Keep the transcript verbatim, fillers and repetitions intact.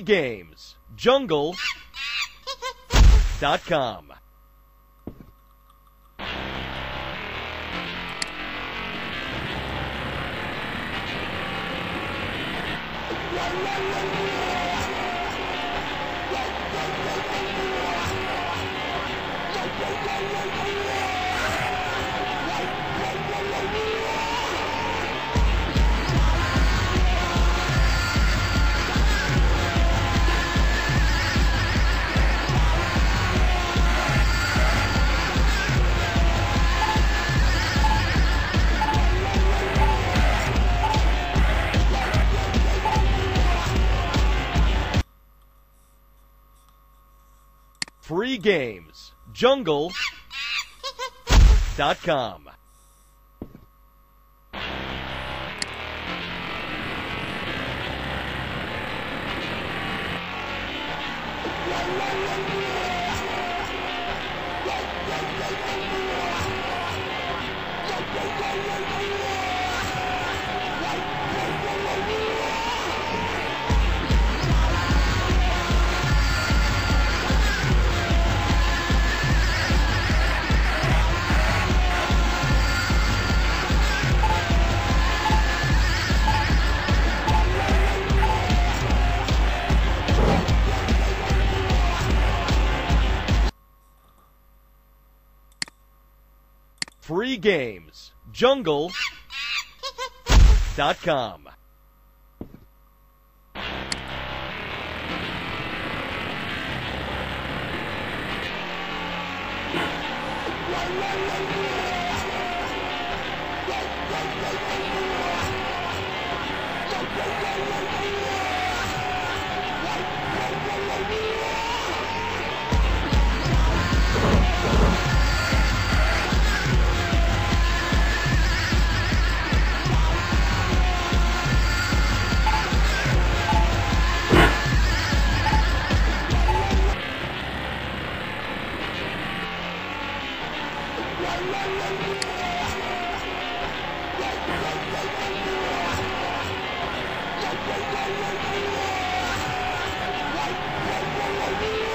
free games. jungle dot com. Free games. jungle dot com. Free games. jungle dot com. We'll be right back.